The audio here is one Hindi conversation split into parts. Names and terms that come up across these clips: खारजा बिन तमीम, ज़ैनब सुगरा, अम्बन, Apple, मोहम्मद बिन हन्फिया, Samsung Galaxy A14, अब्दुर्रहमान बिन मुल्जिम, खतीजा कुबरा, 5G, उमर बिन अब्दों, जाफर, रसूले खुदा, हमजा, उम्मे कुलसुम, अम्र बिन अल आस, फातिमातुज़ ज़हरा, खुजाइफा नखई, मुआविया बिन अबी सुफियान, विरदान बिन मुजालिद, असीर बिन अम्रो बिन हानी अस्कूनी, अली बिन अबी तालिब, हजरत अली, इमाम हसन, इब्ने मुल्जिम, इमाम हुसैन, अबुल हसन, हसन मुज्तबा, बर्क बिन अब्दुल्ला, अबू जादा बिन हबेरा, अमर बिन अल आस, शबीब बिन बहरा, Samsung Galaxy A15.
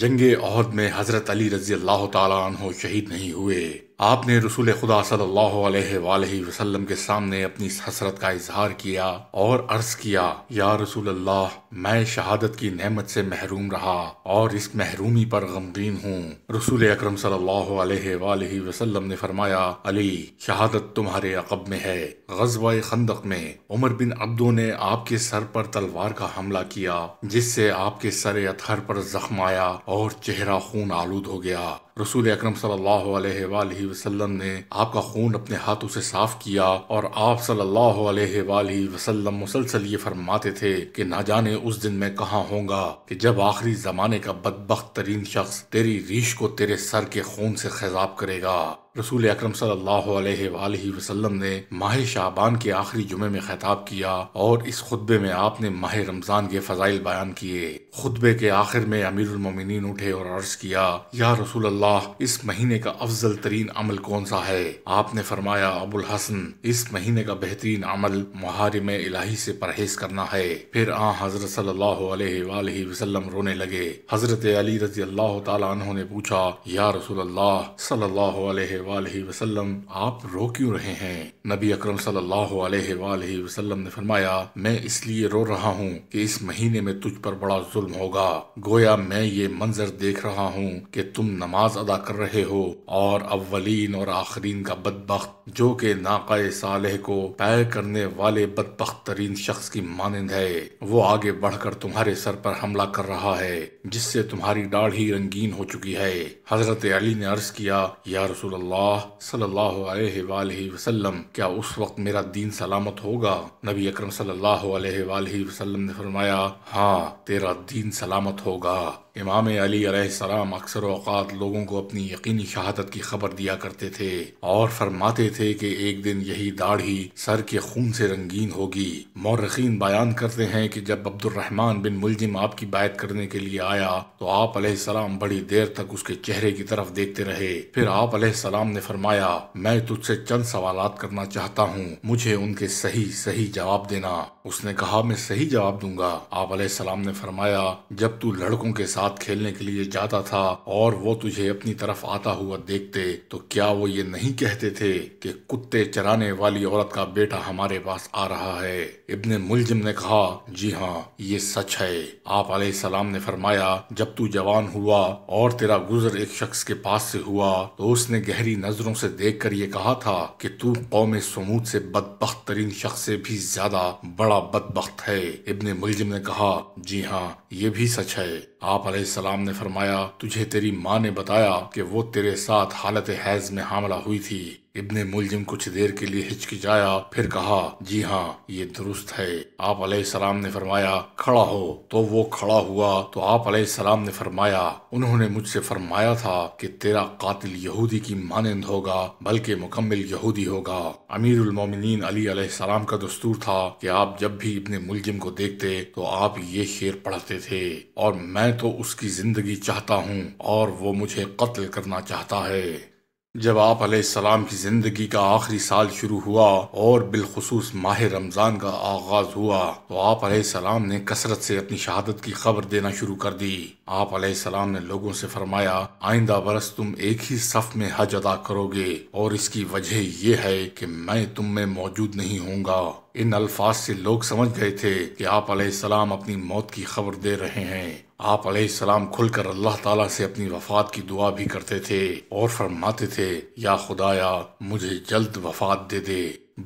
जंगे औहद में हजरत अली रजी अल्लाह ताला अन्हो शहीद नहीं हुए। आपने रसूले खुदा सल्लल्लाहु अलैहि वसल्लम के सामने अपनी इस हसरत का इजहार किया और अर्ज किया, या रसूल अल्लाह, मैं शहादत की नेमत से महरूम रहा और इस महरूमी पर गमगीन हूँ। रसूल अकरम सल्लल्लाहु अलैहि वसल्लम ने फरमाया, अली, शहादत तुम्हारे अकब में है। गज़वा-ए-खंदक में उमर बिन अब्दों ने आपके सर पर तलवार का हमला किया जिससे आपके सर अतहर पर जख्म आया और चेहरा खून आलूद हो गया। रसूल अकरम सल्लल्लाहु अलैहि वसल्लम ने आपका खून अपने हाथों से साफ किया और आप सल्लल्लाहु अलैहि वसल्लम मुसलसल ये फरमाते थे कि ना जाने उस दिन मैं कहाँ होऊंगा कि जब आखिरी जमाने का बदबख्त तरीन शख्स तेरी रीश को तेरे सर के खून से खिजाब करेगा। रसूल अकरम सल्लल्लाहु अलैहि वसल्लम ने माह शाबान के आखिरी जुमे में खिताब किया और इस खुतबे में आपने माह रमजान के फजाइल बयान किए। खुतबे के आखिर में अमीरुल मोमिनीन उठे और अर्ज किया, या रसूल अल्लाह, इस महीने का अफजल तरीन अमल कौन सा है? आपने फरमाया, अबुल हसन, इस महीने का बेहतरीन अमल मुहारिम इलाही से परहेज करना है। फिर आ हजरत सल्लल्लाहु अलैहि वसल्लम रोने लगे। हजरत अली रजी अल्लाह तआला अन्हु ने पूछा, या रसूल अल्लाह सल्लल्लाहु अलैहि वसल्लम, आप रो क्यों रहे हैं? नबी अकरम सल्लल्लाहु अलैहि वसल्लम ने फरमाया, मैं इसलिए रो रहा हूँ कि इस महीने में तुझ पर बड़ा जुल्म होगा। गोया मैं ये मंजर देख रहा हूँ कि तुम नमाज अदा कर रहे हो और अव्वलीन और आखरीन का बदबख्त, जो कि नाकाए सालेह को पैर करने वाले बदबख्त तरीन शख्स की मानंद है, वो आगे बढ़कर तुम्हारे सर पर हमला कर रहा है जिससे तुम्हारी दाढ़ी रंगीन हो चुकी है। हजरत अली ने अर्ज किया, या रसूल अल्लाह सल्लल्लाहु अलैहि वसल्लम, क्या उस वक्त मेरा दीन सलामत होगा? नबी अकरम सल्लल्लाहु अलैहि वसल्लम ने फरमाया, हाँ, तेरा दीन सलामत होगा। इमाम अली अलैहिस्सलाम अक्सर औकात लोगों को अपनी यकीनी शहादत की खबर दिया करते थे और फरमाते थे कि एक दिन यही दाढ़ी सर के खून से रंगीन होगी। मौरखीन बयान करते हैं कि जब अब्दुर्रहमान बिन मुल्जिम आपकी बायत करने के लिए आया तो आप अलैहिस्सलाम बड़ी देर तक उसके चेहरे की तरफ देखते रहे। फिर आप अलैहिस्सलाम ने फरमाया, मैं तुझसे चंद सवालात करना चाहता हूँ, मुझे उनके सही सही जवाब देना। उसने कहा, मैं सही जवाब दूंगा। आप अलैहिस्सलाम ने फरमाया, जब तू लड़कों के साथ खेलने के लिए जाता था और वो तुझे अपनी तरफ आता हुआ देखते तो क्या वो ये नहीं कहते थे कि कुत्ते चराने वाली औरत का बेटा हमारे पास आ रहा है? इब्ने मुल्जिम ने कहा, जी हाँ, ये सच है। आप अलैहिस्सलाम ने फरमाया, जब तू जवान हुआ और तेरा गुजर एक शख्स के पास से हुआ तो उसने गहरी नजरों से देख कर ये कहा था कि तू कौम समूद से बदबख्त तरीन शख्स से भी ज्यादा बड़ा बदबख्त है। इब्ने मुल्जिम ने कहा, जी हाँ, ये भी सच है। आप अलैहिस्सलाम ने फरमाया, तुझे तेरी माँ ने बताया कि वो तेरे साथ हालत हैज में हमला हुई थी? इब्ने मुल्जिम कुछ देर के लिए हिचकिचाया, फिर कहा, जी हाँ, ये दुरुस्त है। आप अलैहिस्सलाम ने फरमाया, खड़ा हो, तो वो खड़ा हुआ। तो आप अलैहिस्सलाम ने फरमाया, उन्होंने मुझसे फरमाया था कि तेरा कातिल यहूदी की मानंद होगा, बल्कि मुकम्मल यहूदी होगा। अमीरुल मोमिनीन अली अलैहिस्सलाम का दस्तूर था कि आप जब भी इब्ने मुल्जिम को देखते तो आप ये शेर पढ़ते थे, और मैं तो उसकी जिंदगी चाहता हूँ और वो मुझे कत्ल करना चाहता है। जब आप अलैहिस्सलाम की ज़िंदगी का आखिरी साल शुरू हुआ और बिलखुसूस माह रमज़ान का आगाज़ हुआ तो आप अलैहिस्सलाम ने कसरत से अपनी शहादत की खबर देना शुरू कर दी। आप अलैहिस्सलाम ने लोगों से फरमाया, आइंदा बरस तुम एक ही सफ़ में हज अदा करोगे और इसकी वजह यह है कि मैं तुम में मौजूद नहीं होऊंगा। इन अल्फाज से लोग समझ गए थे कि आप अलैहिस्सलाम अपनी मौत की खबर दे रहे हैं। आप अलैहिस्सलाम खुलकर अल्लाह ताला से अपनी वफात की दुआ भी करते थे और फरमाते थे, या खुदाया, मुझे जल्द वफात दे दे।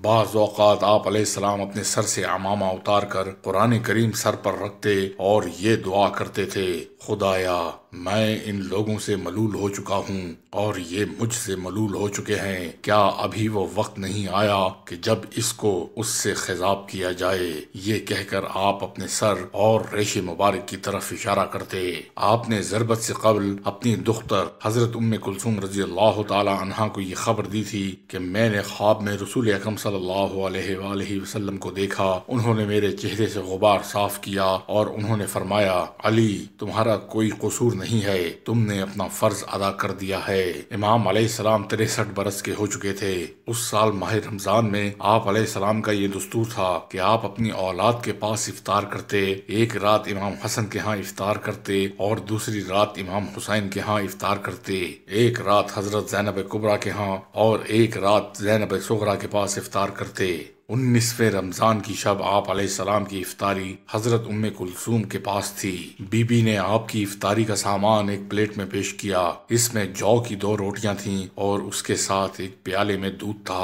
बाज़ औक़ात आप अलैहिस्सलाम अपने सर से अमामा उतार कर कुरान करीम सर पर रखते और ये दुआ करते थे, खुदाया, मैं इन लोगों से मलूल हो चुका हूँ और ये मुझसे मलूल हो चुके हैं, क्या अभी वो वक्त नहीं आया कि जब इसको उससे खिजाब किया जाए? ये कहकर आप अपने सर और रेशे मुबारक की तरफ इशारा करते। आपने ज़रबत से कबल अपनी दुख्तर हजरत उम्मे कुलसुम रज़ी अल्लाह तआला अन्हा को ये खबर दी थी कि मैंने ख्वाब में रसूल अकरम सल्लल्लाहु अलैहि वसल्लम को देखा। उन्होंने मेरे चेहरे से गुबार साफ किया और उन्होंने फरमाया, अली तुम्हारा कोई कसूर नहीं है, तुमने अपना फर्ज अदा कर दिया है। इमाम अलैहिस्सलाम 63 बरस के हो चुके थे। उस साल माह रमजान में आप अलैहिस्सलाम का ये दस्तूर था कि आप अपनी औलाद के पास इफ्तार करते। एक रात इमाम हसन के यहाँ इफ्तार करते और दूसरी रात इमाम हुसैन के यहाँ इफ्तार करते। एक रात हजरत ज़ैनब कुबरा के यहाँ और एक रात ज़ैनब सुगरा के पास इफ्तार करते। 19वें रमज़ान की शब आप अलैहिस्सलाम की इफ्तारी हजरत उम्मे कुलसुम के पास थी। बीबी ने आपकी इफ्तारी का सामान एक प्लेट में पेश किया। इसमें जौ की 2 रोटियां थीं और उसके साथ एक प्याले में दूध था।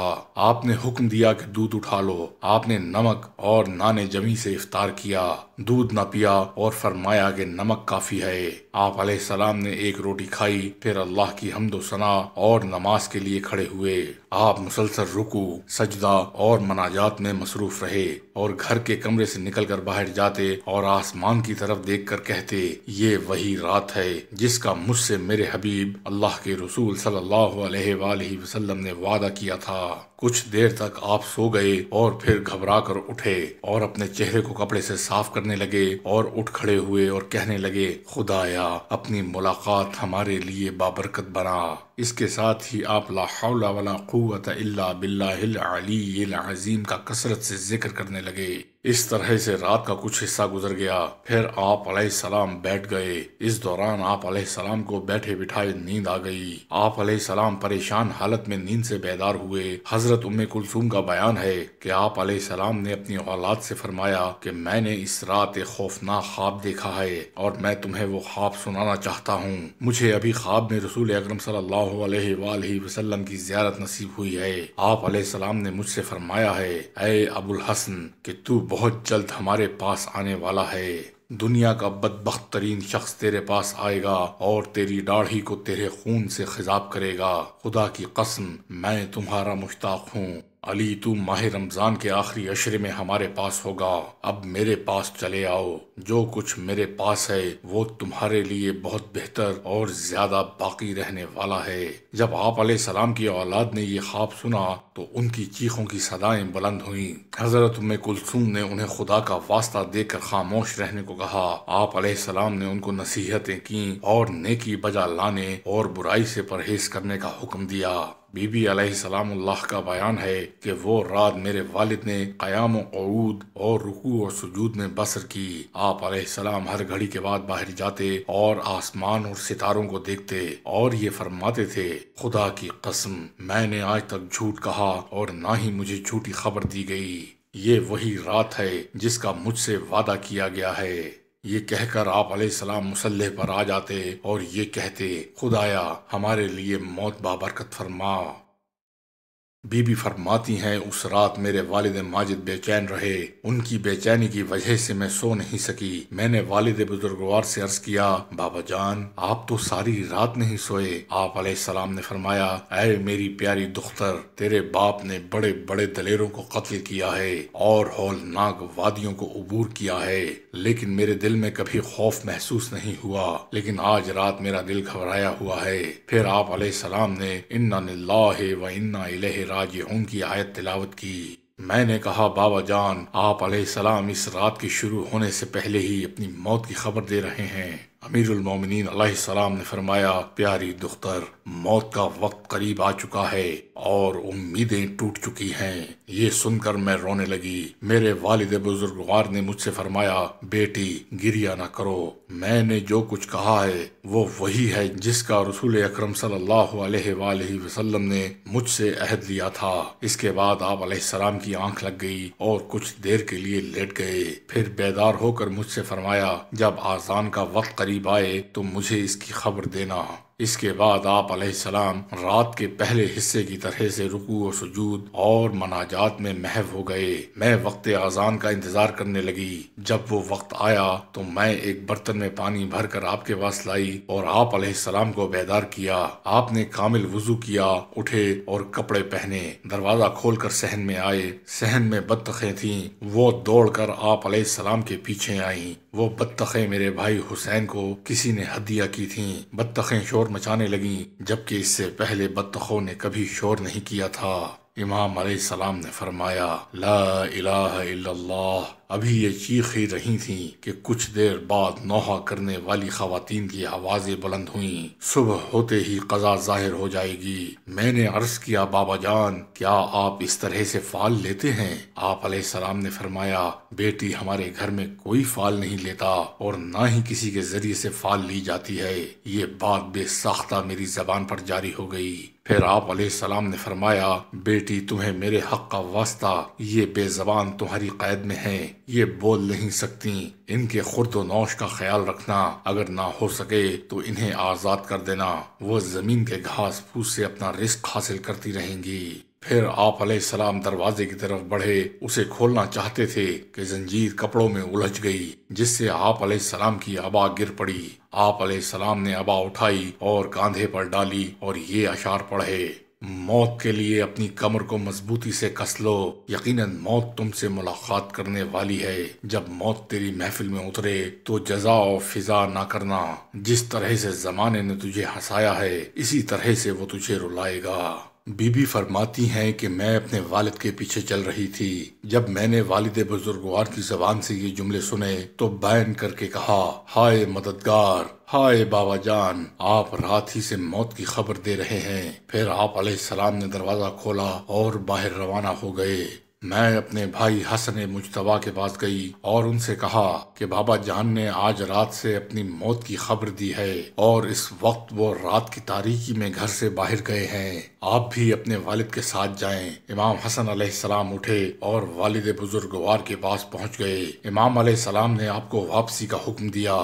आपने हुक्म दिया कि दूध उठा लो। आपने नमक और नाने जमी से इफ्तार किया, दूध न पिया और फरमाया कि नमक काफी है। आप अलैहिस्सलाम ने एक रोटी खाई, फिर अल्लाह की हम्दो सना और नमाज के लिए खड़े हुए। आप मुसलसल रुकू, सजदा और मनाजात में मसरूफ रहे और घर के कमरे से निकलकर बाहर जाते और आसमान की तरफ देखकर कहते, ये वही रात है जिसका मुझसे मेरे हबीब अल्लाह के रसूल सल्लल्लाहु अलैहि वसल्लम ने वादा किया था। कुछ देर तक आप सो गए और फिर घबरा कर उठे और अपने चेहरे को कपड़े से साफ करने लगे और उठ खड़े हुए और कहने लगे, खुदाया अपनी मुलाकात हमारे लिए बाबरकत बना। इसके साथ ही आप ला हौला वला कुव्वता इल्ला बिल्लाहिल अलीयिल अज़ीम का कसरत से जिक्र करने लगे। इस तरह से रात का कुछ हिस्सा गुजर गया। फिर आप अलैहिस्सलाम बैठ गए। इस दौरान आप अलैहिस्सलाम को बैठे बिठाए नींद आ गई। आप अलैहिस्सलाम परेशान हालत में नींद से बेदार हुए। हजरत उम्मे कुलसुम का बयान है कि आप अलैहिस्सलाम ने अपनी औलाद से फरमाया कि मैंने इस रात एक खौफनाक ख्वाब देखा है और मैं तुम्हें वो ख्वाब सुनाना चाहता हूँ। मुझे अभी ख्वाब में रसूल अकरम सल्लल्लाहु अलैहि वसल्लम की ज़ियारत नसीब हुई है। आप अलैहिस्सलाम ने मुझसे फरमाया है, ऐ अबुल हसन कि तू बहुत जल्द हमारे पास आने वाला है। दुनिया का बदबख्त तरीन शख्स तेरे पास आएगा और तेरी दाढ़ी को तेरे खून से खिजाब करेगा। खुदा की कसम मैं तुम्हारा मुश्ताक हूँ। अली तू माह रमज़ान के आखिरी अशरे में हमारे पास होगा। अब मेरे पास चले आओ। जो कुछ मेरे पास है वो तुम्हारे लिए बहुत बेहतर और ज्यादा बाकी रहने वाला है। जब आप अलैहिस्सलाम की औलाद ने ये ख्वाब सुना तो उनकी चीखों की सदाएं बुलंद हुईं। हजरत उम्मे कुलसुम ने उन्हें खुदा का वास्ता देकर खामोश रहने को कहा। आप अलैहिस्सलाम ने उनको नसीहतें की और नेकी बजा लाने और बुराई से परहेज करने का हुक्म दिया। बीबी अलैहिस्सलाम का बयान है कि वो रात मेरे वालिद ने क़याम व क़ऊद और रुकू और सुजूद में बसर की। आप अलैहिस्सलाम हर घड़ी के बाद बाहर जाते और आसमान और सितारों को देखते और ये फरमाते थे, खुदा की कसम मैंने आज तक झूठ कहा और ना ही मुझे झूठी खबर दी गई। ये वही रात है जिसका मुझसे वादा किया गया है। ये कहकर आप अलैहिस्सलाम मुसल्ले पर आ जाते और ये कहते, खुदाया हमारे लिए मौत बाबरकत फरमा। बीबी फरमाती हैं, उस रात मेरे वालिद माजिद बेचैन रहे। उनकी बेचैनी की वजह से मैं सो नहीं सकी। मैंने वालिद बुजुर्गवार से अर्ज किया, बाबा जान आप तो सारी रात नहीं सोए। आप अलैहिस्सलाम ने फरमाया, ऐ मेरी प्यारी दुख्तर तेरे बाप ने बड़े बड़े दलेरों को कत्ल किया है और हौलनाक वादियों को अबूर किया है, लेकिन मेरे दिल में कभी खौफ महसूस नहीं हुआ, लेकिन आज रात मेरा दिल घबराया हुआ है। फिर आप अलैहिस्सलाम ने इन्ना लिल्लाहि व इन्ना इलैहि राजिऊन की आयत तिलावत की। मैंने कहा, बाबा जान आप अलैहिस्सलाम इस रात के शुरू होने से पहले ही अपनी मौत की खबर दे रहे हैं। अमीरुल मोमिनीन अलैहिस्सलाम ने फरमाया, प्यारी दुख्तर मौत का वक्त करीब आ चुका है और उम्मीदें टूट चुकी हैं। ये सुनकर मैं रोने लगी। मेरे वालिद बुजुर्गवार ने मुझसे फरमाया, बेटी गिरिया ना करो, मैंने जो कुछ कहा है वो वही है जिसका रसूल अकरम सल्लल्लाहु अलैहि वसल्लम ने मुझसे अहद लिया था। इसके बाद आप अलैहिस्सलाम की आंख लग गई और कुछ देर के लिए लेट गए। फिर बेदार होकर मुझसे फरमाया, जब आजान का वक्त आए तो मुझे इसकी खबर देना। इसके बाद आप अलैहिस्सलाम रात के पहले हिस्से की तरह से रुकू और सुजूद और मनाजात में महव हो गए। मैं वक्त आजान का इंतजार करने लगी। जब वो वक्त आया तो मैं एक बर्तन में पानी भर कर आपके पास लाई और आप अलैहिस्सलाम को बेदार किया। आपने कामिल वुजू किया, उठे और कपड़े पहने, दरवाजा खोल कर सहन में आए। सहन में बत्तखें थी, वो दौड़ कर आप अलैहिस्सलाम के पीछे आई। वो बत्तखें मेरे भाई हुसैन को किसी ने हदिया की थी। बत्तखें शोर मचाने लगी, जबकि इससे पहले बत्तखों ने कभी शोर नहीं किया था। इमाम अलैहिस्सलाम ने फरमाया ला इलाहा इल्लल्लाह। अभी ये चीख ही रही थीं कि कुछ देर बाद नौहा करने वाली खवातीन की आवाज़ें बुलंद हुईं। सुबह होते ही कज़ा जाहिर हो जाएगी। मैंने अर्ज़ किया बाबा जान क्या आप इस तरह से फ़ाल लेते हैं? आप अलैहिस्सलाम ने फरमाया बेटी हमारे घर में कोई फ़ाल नहीं लेता और ना ही किसी के ज़रिए से फ़ाल ली जाती है। ये बात बेसाख्ता मेरी ज़बान पर जारी हो गई। फिर आप अलैहिस्सलाम ने फरमाया बेटी तुम्हें मेरे हक़ का वास्ता, ये बेज़बान तुम्हारी क़ैद में है, ये बोल नहीं सकती, इनके खुर्दोनौश का ख्याल रखना, अगर ना हो सके तो इन्हें आज़ाद कर देना, वो ज़मीन के घास फूस से अपना रिस्क हासिल करती रहेंगी। फिर आप अलैहिस्सलाम दरवाजे की तरफ बढ़े, उसे खोलना चाहते थे कि जंजीर कपड़ों में उलझ गई जिससे आप अलैहिस्सलाम की आबा गिर पड़ी। आप अलैहिस्सलाम ने आबा उठाई और कांधे पर डाली और ये अशार पढ़े मौत के लिए अपनी कमर को मजबूती से कस लो, यकीनन मौत तुमसे मुलाकात करने वाली है। जब मौत तेरी महफिल में उतरे तो जजा और फिजा ना करना, जिस तरह से जमाने ने तुझे हंसाया है इसी तरह से वो तुझे रुलाएगा। बीबी फरमाती हैं कि मैं अपने वालिद के पीछे चल रही थी, जब मैंने वालिद बुजुर्गवार की जबान से ये जुमले सुने तो बैन करके कहा हाय मददगार, हाय बाबा जान, आप रात ही से मौत की खबर दे रहे हैं। फिर आप अलैहिस्सलाम ने दरवाज़ा खोला और बाहर रवाना हो गए। मैं अपने भाई हसन मुज्तबा के पास गई और उनसे कहा कि बाबा जान ने आज रात से अपनी मौत की खबर दी है और इस वक्त वो रात की तारीकी में घर से बाहर गए हैं, आप भी अपने वालिद के साथ जाएं। इमाम हसन अलैहिस्सलाम उठे और वालिद बुजुर्गवार के पास पहुंच गए। इमाम अलैहिस्सलाम ने आपको वापसी का हुक्म दिया।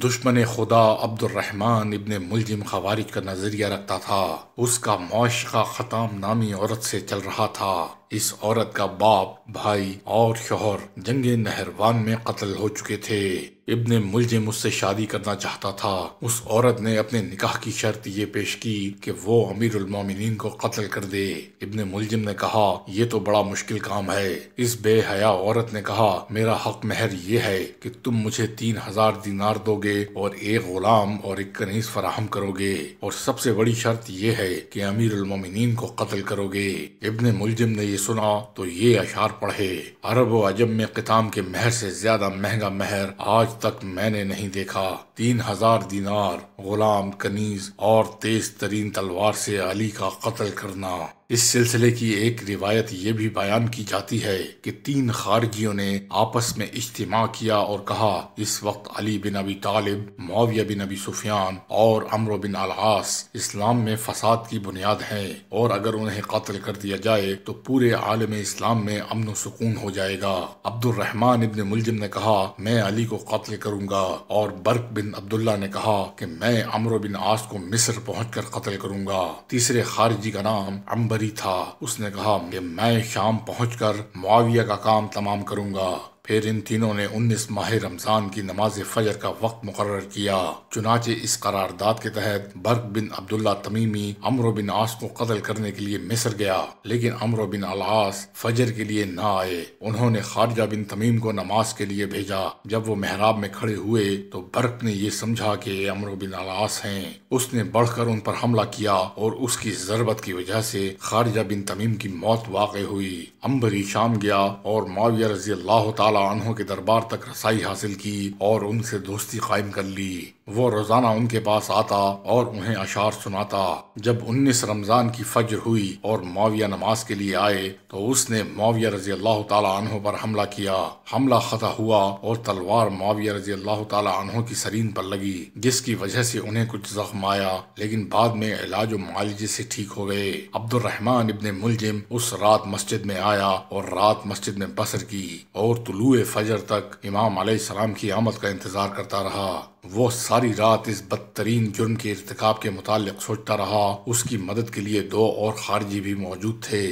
दुश्मन खुदा अब्दुर्रहमान इब्ने मुल्जिम खवारिज का नज़रिया रखता था। उसका मुआशका ख़ताम नामी औरत से चल रहा था। इस औरत का बाप, भाई और शोहर जंगे नहरवान में कत्ल हो चुके थे। इब्ने मुल्जिम उससे शादी करना चाहता था। उस औरत ने अपने निकाह की शर्त ये पेश की कि वो अमीरुल मोमिनीन को कत्ल कर दे। इब्ने मुल्जिम ने कहा यह तो बड़ा मुश्किल काम है। इस बेहया औरत ने कहा मेरा हक महर ये है कि तुम मुझे 3000 दिनार दोगे और एक गुलाम और एक कनीज़ फराहम करोगे और सबसे बड़ी शर्त यह है कि अमीरुल मोमिनीन को कत्ल करोगे। इब्ने मुल्जिम ने यह सुना तो ये अशार पढ़े अरब व अजम में क़िताम के महर से ज्यादा महंगा महर आज तक मैंने नहीं देखा। 3000 दिनार, गुलाम, कनीज और तेज तरीन तलवार से अली का कत्ल करना। इस सिलसिले की एक रिवायत ये भी बयान की जाती है कि 3 खारजियों ने आपस में इज्तिमा किया और कहा इस वक्त अली बिन अबी तालिब, मुआविया बिन अबी सुफियान और अमर बिन अल आस इस्लाम में फसाद की बुनियाद हैं और अगर उन्हें कत्ल कर दिया जाए तो पूरे आलम इस्लाम में अमन सुकून हो जाएगा। अब्दुर्रहमान इब्ने मुल्जिम ने कहा मैं अली को कत्ल करूँगा और बर्क बिन अब्दुल्ला ने कहा कि मैं अम्रो बिन आस को मिस्र पहुँच कर कत्ल करूँगा। 3 खारजी का नाम अम्बन था। उसने कहा कि मैं शाम पहुंचकर मुआविया का काम तमाम करूंगा। फिर इन तीनों ने 19 माह रमज़ान की नमाज फजर का वक्त मुकर्रर किया। चुनाचे इस करारदाद के तहत बर्क बिन अब्दुल्ला तमीमी अम्र बिन आस को कत्ल करने के लिए मिस्र गया, लेकिन अम्र बिन अल आस फजर के लिए ना आए। उन्होंने खारजा बिन तमीम को नमाज के लिए भेजा। जब वो मेहराब में खड़े हुए तो बर्क ने ये समझा कि अम्र बिन अल आस हैं। उसने बढ़कर उन पर हमला किया और उसकी ज़रबत की वजह से खारजा बिन तमीम की मौत वाक़ई हुई। अम्बरी शाम गया और मुआविया रज़ी अल्लाह ताला उन्हों के दरबार तक रसाई हासिल की और उनसे दोस्ती कायम कर ली। वो रोजाना उनके पास आता और उन्हें अशार सुनाता। जब 19 रमजान की फज्र हुई और मुआविया नमाज के लिए आए तो उसने मुआविया रजी अल्लाह ताला अन्हो पर हमला किया। हमला खता हुआ और तलवार मुआविया रजी अल्लाह ताला अन्हो की सरीन पर लगी, जिसकी वजह से उन्हें कुछ जख्म आया, लेकिन बाद में इलाज और मुआलजे से ठीक हो गए। अब्दुर्रहमान इब्ने मुल्जिम उस रात मस्जिद में आया और रात मस्जिद में बसर की और तुलूए फजर तक इमाम अलैहिस्सलाम की आमद का इंतजार करता रहा। वो सारी रात इस बदतरीन जुर्म के इर्तिकाब के मुतालिक सोचता रहा। उसकी मदद के लिए 2 और खारजी भी मौजूद थे।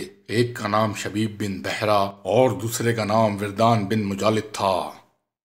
एक का नाम शबीब बिन बहरा और दूसरे का नाम विरदान बिन मुजालिद था।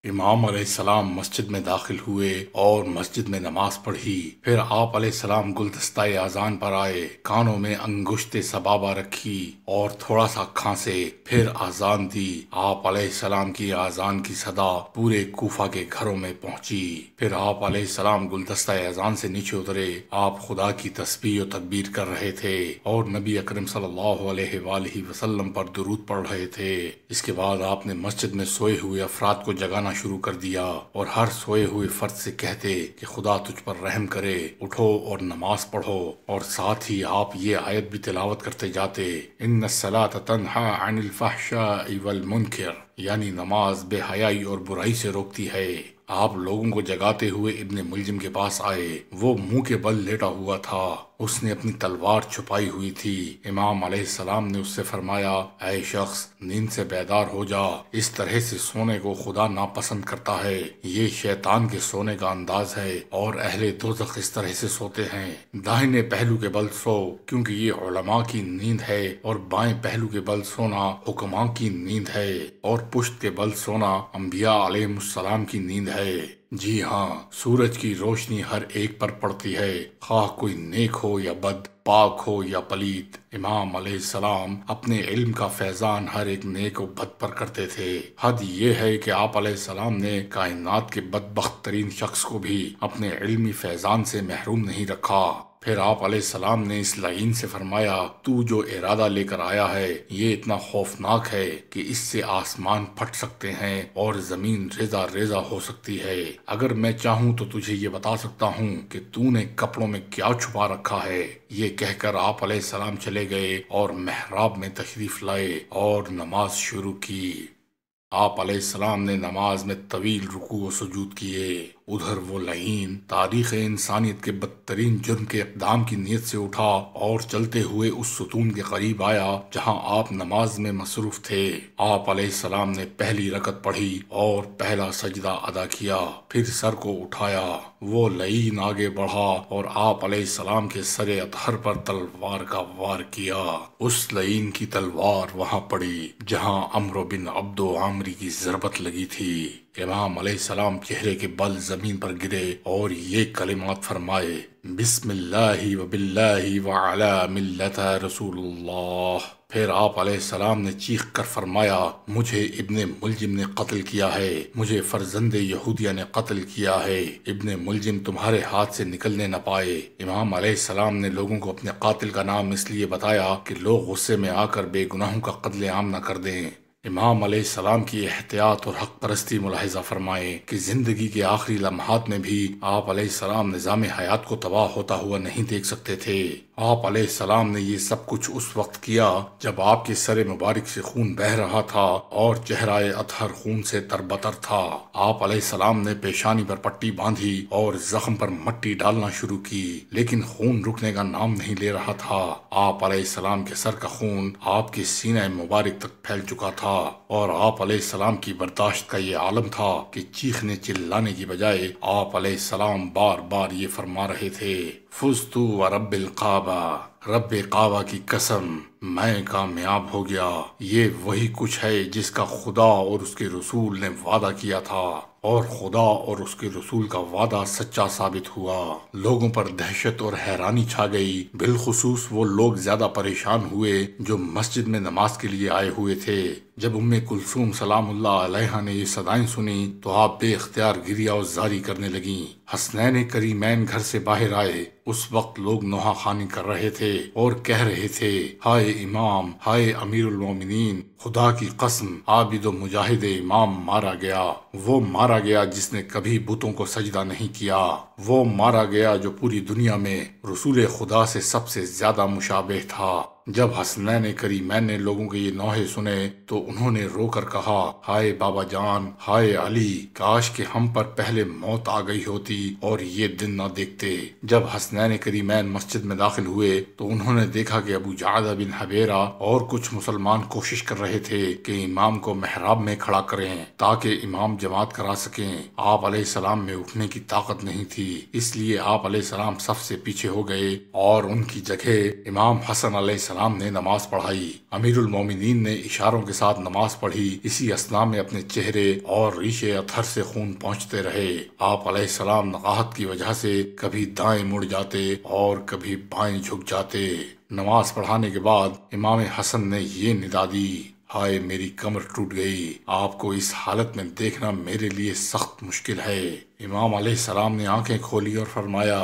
इमाम अलैहिस्सलाम मस्जिद में दाखिल हुए और मस्जिद में नमाज पढ़ी। फिर आप अलैहिस्सलाम गुलदस्ताए आजान पर आए, कानों में अंगुश्ते सबाबा रखी और थोड़ा सा खांसे, फिर आजान दी। आप अलैहिस्सलाम की आजान की सदा पूरे कूफा के घरों में पहुंची। फिर आप अलैहिस्सलाम गुलदस्ताए आजान से नीचे उतरे। आप खुदा की तस्बीह और तकबीर कर रहे थे और नबी अकरम सल्लल्लाहु अलैहि वसल्लम पर दुरूद पढ़ रहे थे। इसके बाद आपने मस्जिद में सोए हुए अफराद को जगाना शुरू कर दिया और हर सोए हुए फर्द से कहते कि खुदा तुझ पर रहम करे, उठो और नमाज पढ़ो। और साथ ही आप ये आयत भी तिलावत करते जाते, इन्नस्सलात तन्हा अनिल फहशाई वल मुनकर, यानी नमाज बेहयाई और बुराई से रोकती है। आप लोगों को जगाते हुए इब्ने मुल्जिम के पास आए। वो मुंह के बल लेटा हुआ था, उसने अपनी तलवार छुपाई हुई थी। इमाम अलैहिस्सलाम ने उससे फरमाया, ऐ शख्स, नींद से बेदार हो जा, इस तरह से सोने को खुदा नापसंद करता है। ये शैतान के सोने का अंदाज है और अहले दोज़ख इस तरह से सोते हैं। दाहिने पहलू के बल सो, क्योंकि ये उलमा की नींद है, और बाएं पहलू के बल सोना हुक्मा की नींद है, और पुश्त के बल सोना अम्बिया अलैहिस्सलाम की नींद है। जी हाँ, सूरज की रोशनी हर एक पर पड़ती है, खा कोई नेक हो या बद, पाक हो या पलीत। इमाम अलैहिस्सलाम अपने इल्म का फैजान हर एक नेक और बद पर करते थे। हद ये है कि आप अलैहिस्सलाम ने कायनात के बदबख्त तरीन शख्स को भी अपने इल्मी फैजान से महरूम नहीं रखा। फिर आप अलैहिस्सलाम ने इस लाइन से फरमाया, तू जो इरादा लेकर आया है ये इतना खौफनाक है कि इससे आसमान फट सकते हैं और जमीन रेजा रेजा हो सकती है। अगर मैं चाहूँ तो तुझे ये बता सकता हूँ कि तूने कपड़ों में क्या छुपा रखा है। ये कहकर आप अलैहिस्सलाम चले गए और मेहराब में तशरीफ लाए और नमाज शुरू की। आप अलैहिस्सलाम ने नमाज में तवील रुकू और सुजूद किए। उधर वो लहीन तारीख इंसानियत के बदतरीन जुर्म के इक़दाम की नीयत से उठा और चलते हुए उस सुतून के करीब आया जहाँ आप नमाज में मसरूफ थे। आप अलैहिस्सलाम ने पहली रकत पढ़ी और पहला सजदा अदा किया, फिर सर को उठाया। वो लहीन आगे बढ़ा और आप अलैहिस्सलाम के सरे अतहर पर तलवार का वार किया। उस लहीन की तलवार वहाँ पड़ी जहाँ अमर बिन अब्दों आमरी की जरबत लगी थी। इमाम अलैहिस्सलाम चेहरे के बल जमीन पर गिरे और ये कलिमात फरमाए, बिस्मिल्लाहि व बिल्लाहि व अला मिल्लता रसूलुल्लाह। फिर आप अलैहिस्सलाम ने चीख कर फरमाया, मुझे इब्ने मुल्जिम ने कत्ल किया है, मुझे फरजंदे यहूदिया ने कत्ल किया है, इब्ने मुल्जिम तुम्हारे हाथ से निकलने न पाए। इमाम अलैहिस्सलाम ने लोगों को अपने कातिल का नाम इसलिए बताया कि लोग गुस्से में आकर बेगुनाहों का कत्ल आम न कर दें। इमाम अलैहिस्सलाम की एहतियात और हक परस्ती मुलाहिजा फरमाए कि जिंदगी के आखिरी लम्हात में भी आप अलैहिस्सलाम निज़ाम हयात को तबाह होता हुआ नहीं देख सकते थे। आप अलैहिस्सलाम ने ये सब कुछ उस वक्त किया जब आपके सर मुबारक से खून बह रहा था और चेहराए अतहर खून से तरबतर था। आप अलैहिस्सलाम ने पेशानी पर पट्टी बांधी और जख्म पर मट्टी डालना शुरू की, लेकिन खून रुकने का नाम नहीं ले रहा था। आप अलैहिस्सलाम के सर का खून आपके सीने मुबारक तक फैल चुका था और आप अलैहिस्सलाम की बर्दाश्त का ये आलम था कि चीखने चिल्लाने की बजाय आप अलैहिस्सलाम बार बार ये फरमा रहे थे, फुज़्तु व रब्बिल काबा, रब्बे काबा की कसम, मैं कामयाब हो गया। ये वही कुछ है जिसका खुदा और उसके रसूल ने वादा किया था, और खुदा और उसके रसूल का वादा सच्चा साबित हुआ। लोगों पर दहशत और हैरानी छा गई। बिलखुसूस वो लोग ज्यादा परेशान हुए जो मस्जिद में नमाज के लिए आए हुए थे। जब उम्मे कुलसुम सलामुल्लाह अलैहा ने ये सदाएं सुनी तो आप बेख्तियार गिरिया और जारी करने लगी। हसनैन करीमैन घर से बाहर आए। उस वक्त लोग नोहा खानी कर रहे थे और कह रहे थे, हाय इमाम, हाय अमीरुल मोमिनीन, खुदा की कसम आबिद व मुजाहिद इमाम मारा गया। वो मारा गया जिसने कभी बुतों को सजदा नहीं किया। वो मारा गया जो पूरी दुनिया में रसूले खुदा से सबसे ज्यादा मुशाबेह था। जब हसनैन करीमैन ने लोगों के ये नौहे सुने तो उन्होंने रोकर कहा, हाय बाबा जान, हाय अली, काश के हम पर पहले मौत आ गई होती और ये दिन न देखते। जब हसनैन करीमैन मस्जिद में दाखिल हुए तो उन्होंने देखा कि अबू जादा बिन हबेरा और कुछ मुसलमान कोशिश कर रहे थे कि इमाम को मेहराब में खड़ा करें ताकि इमाम जमात करा सके। आप अलैहिस्सलाम में उठने की ताकत नहीं थी, इसलिए आप अलैहिस्सलाम सबसे पीछे हो गए और उनकी जगह इमाम हसन अलैहिस्सलाम अलैहिस्सलाम ने नमाज पढ़ाई। अमीरुल मोमिनीन ने इशारों के साथ नमाज पढ़ी। इसी असना में अपने चेहरे और रीशे अथर से खून पहुँचते रहे। आप अलैहिस्सलाम नकाहत की वजह से कभी दाएं मुड़ जाते और कभी बाएं झुक जाते। नमाज पढ़ाने के बाद इमाम हसन ने ये निदा दी, हाय मेरी कमर टूट गई, आपको इस हालत में देखना मेरे लिए सख्त मुश्किल है। इमाम अलैहिस्सलाम ने आंखें खोली और फरमाया,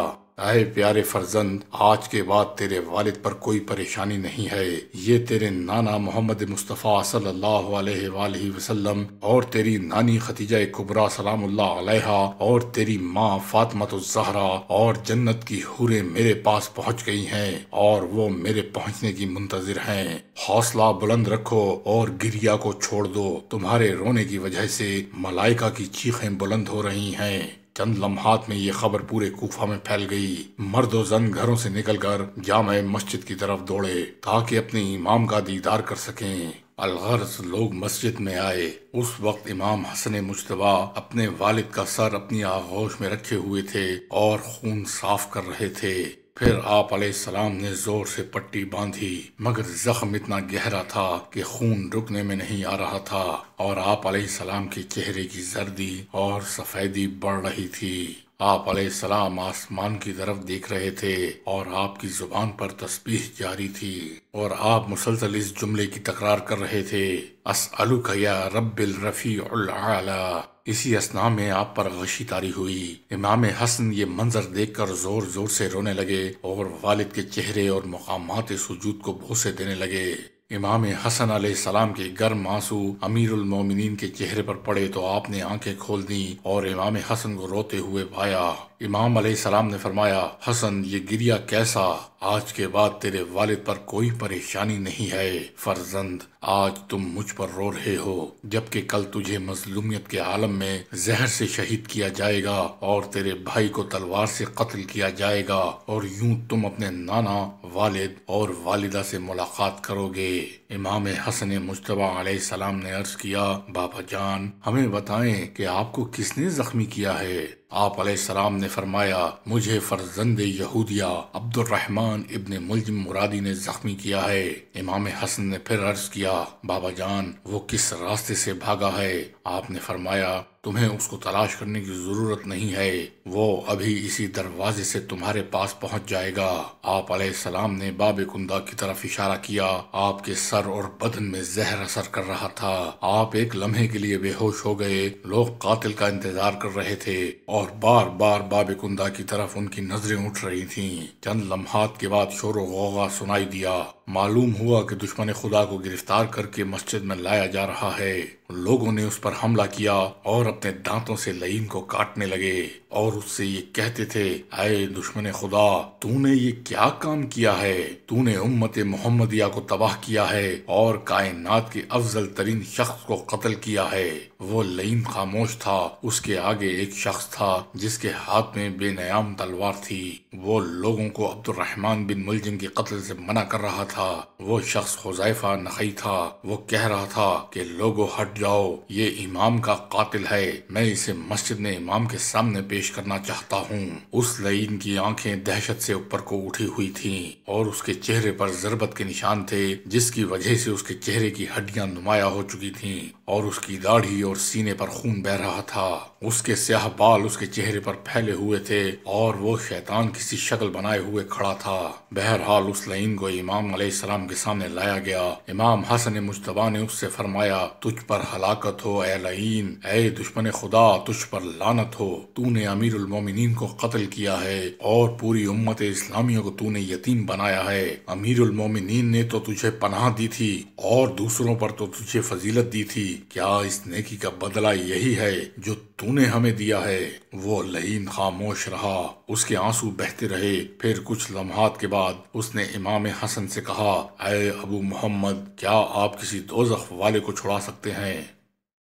अरे प्यारे फर्जंद, आज के बाद तेरे वालिद पर कोई परेशानी नहीं है। ये तेरे नाना मोहम्मद मुस्तफ़ा सल्लल्लाहु अलैहि वसल्लम और तेरी नानी खतीजा कुबरा सलामुल्लाह अलैहा और तेरी माँ फातिमातुज़ ज़हरा और जन्नत की हूरें मेरे पास पहुँच गई हैं और वो मेरे पहुँचने की मुंतज़िर हैं। हौसला बुलंद रखो और गिरिया को छोड़ दो। तुम्हारे रोने की वजह से मलाइका की चीखें बुलंद हो रही हैं। चंद लम्हात में ये खबर पूरे कूफा में फैल गई। मर्द और जन घरों से निकलकर जामे मस्जिद की तरफ दौड़े ताकि अपने इमाम का दीदार कर सकें। अलगर्ज लोग मस्जिद में आए। उस वक्त इमाम हसन मुज्तबा अपने वालिद का सर अपनी आगोश में रखे हुए थे और खून साफ कर रहे थे। फिर आप अलैहिस्सलाम ने जोर से पट्टी बांधी, मगर जख्म इतना गहरा था कि खून रुकने में नहीं आ रहा था और आप अलैहिस्सलाम के चेहरे की जर्दी और सफेदी बढ़ रही थी। आप अलैहिस्सलाम आसमान की तरफ देख रहे थे और आपकी जुबान पर तस्बीह जारी थी और आप मुसलसल इस जुमले की तकरार कर रहे थे, अस्अलुका या रब्बिल रफीउल आला। इसी असना में आप पर गशी तारी हुई। इमाम हसन ये मंजर देखकर जोर जोर से रोने लगे और वालिद के चेहरे और मकामात सुजूद को भूसे देने लगे। इमाम हसन अलैहिस्सलाम के गर्म आंसू अमीरुल मोमिनीन के चेहरे पर पड़े तो आपने आंखें खोल दी और इमाम हसन को रोते हुए पाया। इमाम अलैहिस्सलाम ने फरमाया, हसन ये गिरिया कैसा? आज के बाद तेरे वालिद पर कोई परेशानी नहीं है। फर्जंद, आज तुम मुझ पर रो रहे हो जबकि कल तुझे मजलूमियत के आलम में जहर से शहीद किया जाएगा और तेरे भाई को तलवार से कत्ल किया जाएगा और यूं तुम अपने नाना, वालिद और वालिदा से मुलाकात करोगे। इमाम हसन मुज्तबा अलैहिस्सलाम ने अर्ज किया, बाबा जान हमें बताएं कि आपको किसने जख्मी किया है? आप अलैहिस्सलाम ने फरमाया, मुझे फर्जंद यहूदिया अब्दुर्रहमान इब्ने मुल्जिम मुरादी ने जख्मी किया है। इमाम हसन ने फिर अर्ज किया, बाबा जान वो किस रास्ते से भागा है? आपने फरमाया, तुम्हें उसको तलाश करने की जरूरत नहीं है, वो अभी इसी दरवाजे से तुम्हारे पास पहुंच जाएगा। आप अलैहिस्सलाम ने बाबे कुंदा की तरफ इशारा किया। आपके सर और बदन में जहर असर कर रहा था। आप एक लम्हे के लिए बेहोश हो गए। लोग कातिल का इंतजार कर रहे थे और बार बार बाबे कुंदा की तरफ उनकी नजरें उठ रही थी। चंद लम्हात के बाद शोर और गौगा सुनाई दिया। मालूम हुआ कि दुश्मन खुदा को गिरफ्तार करके मस्जिद में लाया जा रहा है। लोगों ने उस पर हमला किया और अपने दांतों से लईन को काटने लगे और उससे ये कहते थे, आए दुश्मन खुदा, तूने ये क्या काम किया है? तूने उम्मत मोहम्मदिया को तबाह किया है और कायनात के अफजल तरीन शख्स को कत्ल किया है। वो लईन खामोश था। उसके आगे एक शख्स था जिसके हाथ में बेनयाम तलवार थी। वो लोगों को अब्दुर्रहमान बिन मुल्जिम के कत्ल से मना कर रहा था। वो शख्स खुजाइफा नखई था। वो कह रहा था कि लोगो हट जाओ, ये इमाम का कातिल है, मैं इसे मस्जिद में इमाम के सामने पेश करना चाहता हूँ। उस लईन की आंखें दहशत से ऊपर को उठी हुई थीं और उसके चेहरे पर जरबत के निशान थे जिसकी वजह से उसके चेहरे की हड्डियां नुमाया हो चुकी थीं और उसकी दाढ़ी और सीने पर खून बह रहा था। उसके स्याह बाल उसके चेहरे पर फैले हुए थे और वो शैतान किसी शक्ल बनाए हुए खड़ा था। बहरहाल उस लईन को इमाम अलैहिस्सलाम के सामने लाया गया। इमाम हसन मुज्तबा ने उससे फरमाया, तुझ पर हलाकत हो ऐ लईन, ऐ दुश्मन खुदा तुझ पर लानत हो, तूने अमीरुल मोमिनीन को कत्ल किया है और पूरी उम्मत इस्लामियों को तूने यतीम बनाया है। अमीरुल मोमिनीन ने तो तुझे पनाह दी थी और दूसरों पर तो तुझे फजीलत दी थी, क्या इस नेकी का बदला यही है जो तूने हमें दिया है? वो लहीन खामोश रहा। उसके आंसू बहते रहे। फिर कुछ लम्हात के बाद उसने इमाम हसन से कहा, अए अबू मोहम्मद, क्या आप किसी दोज़ख वाले को छुड़ा सकते हैं?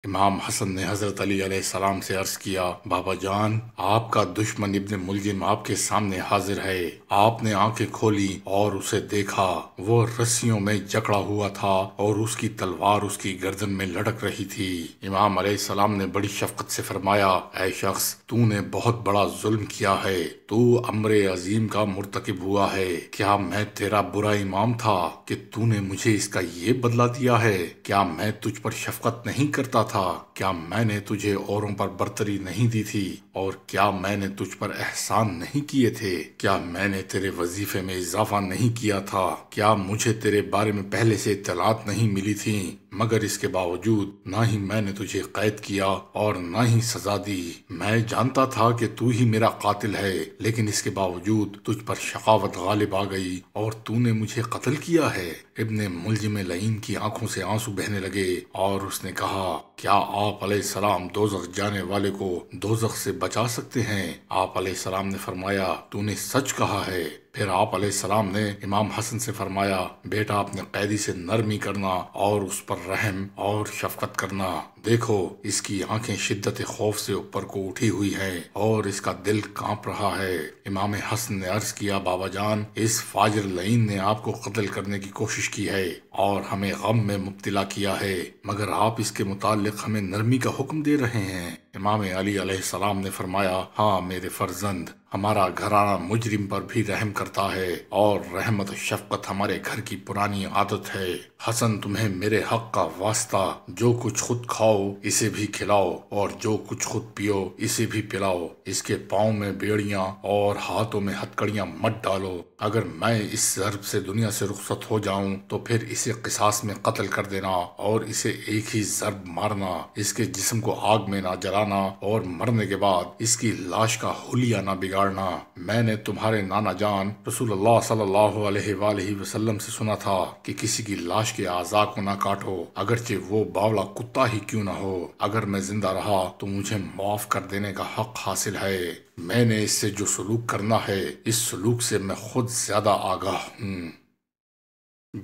इमाम हसन ने हजरत अली अलैहिस्सलाम से अर्ज किया, बाबा जान, आपका दुश्मन इब्ने मुल्जिम आपके सामने हाजिर है। आपने आंखें खोली और उसे देखा, वो रस्सियों में जकड़ा हुआ था और उसकी तलवार उसकी गर्दन में लटक रही थी। इमाम अलैहिस्सलाम ने बड़ी शफकत से फरमाया, ऐ शख्स, तूने बहुत बड़ा जुल्म किया है, तू अम्रे अजीम का मुर्तकिब हुआ है। क्या मैं तेरा बुरा इमाम था कि तूने मुझे इसका ये बदला दिया है? क्या मैं तुझ पर शफकत नहीं करता था? क्या मैंने तुझे औरों पर बर्तरी नहीं दी थी? और क्या मैंने तुझ पर एहसान नहीं किए थे? क्या मैंने तेरे वजीफे में इजाफा नहीं किया था? क्या मुझे तेरे बारे में पहले से इत्तलात नहीं मिली थी? मगर इसके बावजूद ना ही मैंने तुझे कैद किया और ना ही सजा दी। मैं जानता था कि तू ही मेरा कातिल है, लेकिन इसके बावजूद तुझ पर शकावत गालिब आ गई और तूने मुझे कत्ल किया है। इब्ने मुल्जिम लईन की आंखों से आंसू बहने लगे और उसने कहा, क्या आप अलैहिस्सलाम दोजख जाने वाले को दोजख से बचा सकते हैं? आप अलैहिस्सलाम ने फरमाया, तूने सच कहा है। फिर आप अलैहिस्सलाम ने इमाम हसन से फरमाया, बेटा, आपने कैदी से नरमी करना और उस पर रहम और शफकत करना। देखो, इसकी आंखें शिद्दत खौफ से ऊपर को उठी हुई हैं और इसका दिल कांप रहा है। इमाम हसन ने अर्ज किया, बाबा जान, इस फाजिर लईन ने आपको कत्ल करने की कोशिश की है और हमें गम में मुब्तला किया है, मगर आप इसके मुतालिक हमें नरमी का हुक्म दे रहे हैं। इमाम अली अलैहिस्सलाम ने फरमाया, हाँ मेरे फर्जंद, हमारा घराना मुजरिम पर भी रहम करता है और रहमत शफकत हमारे घर की पुरानी आदत है। हसन, तुम्हें मेरे हक का वास्ता, जो कुछ खुद खाओ इसे भी खिलाओ और जो कुछ खुद पियो इसे भी पिलाओ। इसके पाँव में बेड़ियाँ और हाथों में हथकड़ियाँ मत डालो। अगर मैं इस ज़र्ब से दुनिया से रुखसत हो जाऊँ तो फिर इसे किसास में कत्ल कर देना और इसे एक ही ज़र्ब मारना। इसके जिस्म को आग में ना जलाना और मरने के बाद इसकी लाश का हुलिया ना बिगाड़ना। मैंने तुम्हारे नाना जान रसूलुल्लाह सल्लल्लाहु अलैहि वसल्लम से सुना था कि किसी की लाश के आज़ा को ना काटो, अगरचे वो बावला कुत्ता ही क्यों ना हो। अगर मैं जिंदा रहा तो मुझे माफ कर देने का हक हासिल है। मैंने इससे जो सलूक करना है, इस सलूक से मैं खुद ज्यादा आगाह हूँ।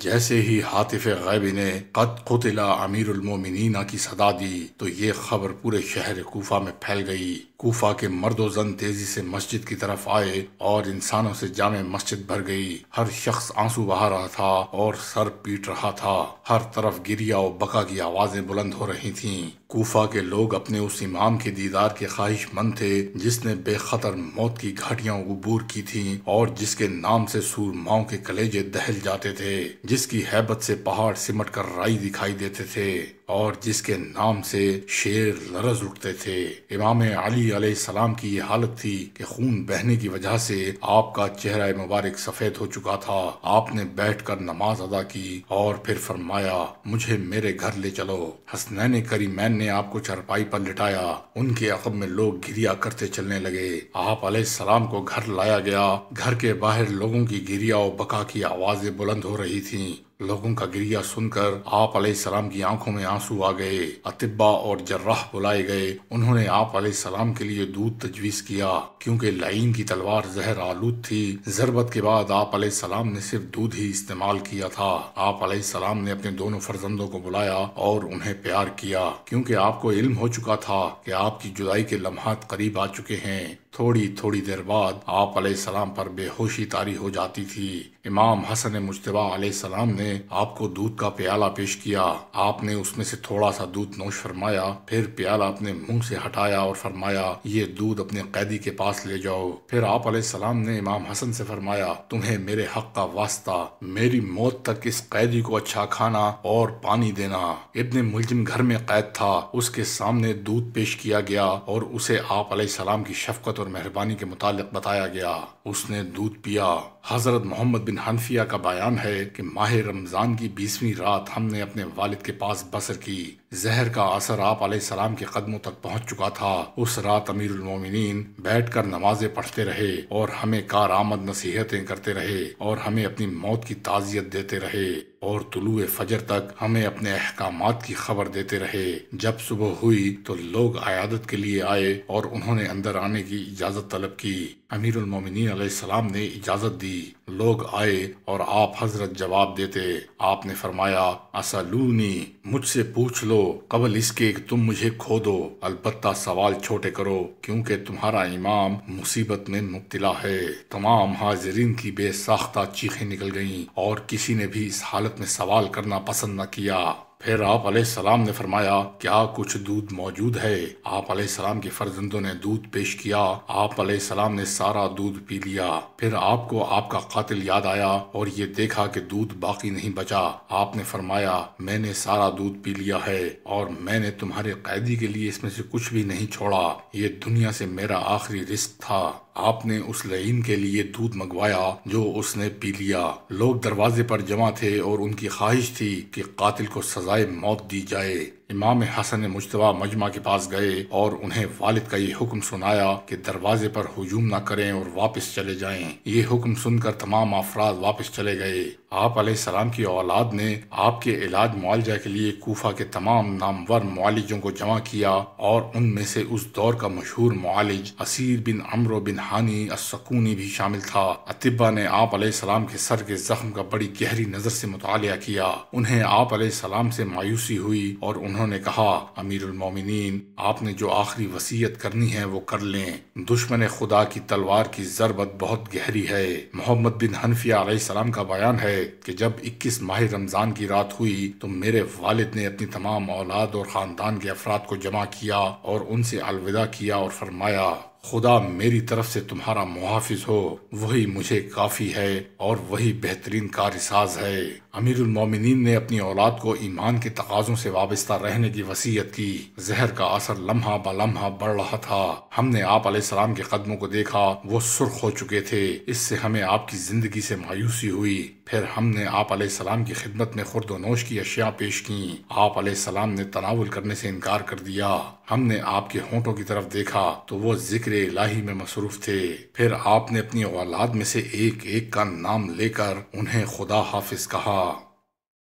जैसे ही हातिफ़े ग़ैबी ने क़द क़ुतिला अमीरुल मोमिनीना की सदा दी तो ये खबर पूरे शहर कूफा में फैल गई। कूफा के मर्दो जन तेजी से मस्जिद की तरफ आए और इंसानों से जामे मस्जिद भर गई। हर शख्स आंसू बहा रहा था और सर पीट रहा था। हर तरफ गिरिया और बका की आवाजें बुलंद हो रही थीं। कूफा के लोग अपने उस इमाम के दीदार के ख्वाहिशमंद थे जिसने बेखतर मौत की घाटियाँ उबूर की थीं और जिसके नाम से सूरमाओं के कलेजे दहल जाते थे, जिसकी हैबत से पहाड़ सिमट कर राई दिखाई देते थे और जिसके नाम से शेर लरज उठते थे। इमाम अली अलैहिस्सलाम की ये हालत थी कि खून बहने की वजह से आपका चेहरा मुबारक सफेद हो चुका था। आपने बैठकर नमाज अदा की और फिर फरमाया, मुझे मेरे घर ले चलो। हसनैन करीमैन ने आपको चरपाई पर लिटाया। उनके अकब में लोग घिरिया करते चलने लगे। आप अलैहिस्सलाम को घर लाया गया। घर के बाहर लोगों की घिरिया और बका की आवाजें बुलंद हो रही थीं। लोगों का गिरिया सुनकर आप अलैहिस्सलाम की आंखों में आंसू आ गए। अतिब्बा और जर्राह बुलाए गए। उन्होंने आप अलैहिस्सलाम के लिए दूध तजवीज़ किया क्योंकि लाइन की तलवार जहर आलूद थी। ज़रबत के बाद आप अलैहिस्सलाम ने सिर्फ दूध ही इस्तेमाल किया था। आप अलैहिस्सलाम ने अपने दोनों फर्जंदों को बुलाया और उन्हें प्यार किया क्योंकि आपको इल्म हो चुका था कि आपकी जुदाई के लम्हात करीब आ चुके हैं। थोड़ी थोड़ी देर बाद आप अलैहिस्सलाम पर बेहोशी तारी हो जाती थी। इमाम हसन मुज्तबा अलैहिस्सलाम ने आपको दूध का प्याला पेश किया। आपने उसमें से थोड़ा सा दूध नोश फरमाया, फिर प्याला अपने मुंह से हटाया और फरमाया, ये दूध अपने कैदी के पास ले जाओ। फिर आप अलैहिस्सलाम ने इमाम हसन से फरमाया, तुम्हें मेरे हक का वास्ता, मेरी मौत तक इस कैदी को अच्छा खाना और पानी देना। इब्ने मुल्जिम घर में कैद था। उसके सामने दूध पेश किया गया और उसे आप अलैहिस्सलाम की शफकत मेहरबानी के मुतालिक बताया गया। उसने दूध पिया। हजरत मोहम्मद बिन हन्फिया का बयान है कि माह रमजान की 20वीं रात हमने अपने वालिद के पास बसर की। जहर का असर आप अलैहिस्सलाम के कदमों तक पहुंच चुका था। उस रात अमीरुल मोमिनीन बैठ कर नमाजें पढ़ते रहे और हमें कार आमद नसीहतें करते रहे और हमें अपनी मौत की ताज़ियत देते रहे और तुलुए फजर तक हमें अपने अहकामात की खबर देते रहे। जब सुबह हुई तो लोग अयादत के लिए आए और उन्होंने अंदर आने की इजाज़त तलब की। अमीरुल मोमिनीन अलैहिस्सलाम ने इजाज़त दी। लोग आए और आप हजरत जवाब देते। आपने फरमाया, असलूनी, मुझसे पूछ लो, कबल इसके तुम मुझे खो दो, अलबत्ता सवाल छोटे करो क्योंकि तुम्हारा इमाम मुसीबत में मुब्तला है। तमाम हाजिरीन की बेसाख्ता चीखें निकल गईं और किसी ने भी इस हालत में सवाल करना पसंद न किया। फिर आप अलैहिस्सलाम ने फरमाया, क्या कुछ दूध मौजूद है? आप अलैहिस्सलाम के फर्जंदों ने दूध पेश किया। आप अलैहिस्सलाम ने सारा दूध पी लिया। फिर आपको आपका कातिल याद आया और ये देखा कि दूध बाकी नहीं बचा। आपने फरमाया, मैंने सारा दूध पी लिया है और मैंने तुम्हारे कैदी के लिए इसमें से कुछ भी नहीं छोड़ा। ये दुनिया से मेरा आखिरी रिस्क था। आपने उस लईन के लिए दूध मंगवाया जो उसने पी लिया। लोग दरवाजे पर जमा थे और उनकी ख्वाहिश थी कि कातिल को सजाए मौत दी जाए। इमाम हसन मुज्तबा मजमा के पास गए और उन्हें वालिद का ये हुक्म सुनाया कि दरवाजे पर हुजूम न करें और वापस चले जाएं। ये हुक्म सुनकर तमाम अफराद वापस चले गए। आप अलैहिस्सलाम की औलाद ने आपके इलाज मुआलजा के लिए कूफा के तमाम नामवर मुआलिजों को जमा किया और उनमें से उस दौर का मशहूर मुआलिज असीर बिन अम्रो बिन हानी अस्कूनी भी शामिल था। अतिब्बा ने आप अलैहिस्सलाम के सर के जख्म का बड़ी गहरी नजर से मुतालिया किया। उन्हें आप अलैहिस्सलाम से मायूसी हुई और उन्होंने कहा, अमीरुल मोमिनीन, आपने जो आखिरी वसीयत करनी है वो कर लें। दुश्मन खुदा की तलवार की जरबत बहुत गहरी है। मोहम्मद बिन हन्फिया अलैहिस्सलाम का बयान है कि जब 21 माह रमजान की रात हुई तो मेरे वालिद ने अपनी तमाम औलाद और खानदान के अफराद को जमा किया और उनसे अलविदा किया और फरमाया, खुदा मेरी तरफ से तुम्हारा मुहाफिज हो, वही मुझे काफ़ी है और वही बेहतरीन कारसाज है। अमीरुल मोमिनीन ने अपनी औलाद को ईमान के तकाज़ों से वाबस्ता रहने की वसीयत की। जहर का असर लम्हा ब लम्हा बढ़ रहा था। हमने आप अलैहिस्सलाम के कदमों को देखा, वो सुर्ख हो चुके थे। इससे हमें आपकी ज़िंदगी से मायूसी हुई। फिर हमने आप अलैहिस्सलाम की खिदमत में खुर्दोनोश की अशिया पेश की। आप अलैहिस्सलाम ने तनावुल करने से इनकार कर दिया। हमने आपके होंठों की तरफ देखा तो वो जिक्र इलाही में मसरूफ थे। फिर आपने अपनी औलाद में से एक एक का नाम लेकर उन्हें खुदा हाफिज कहा।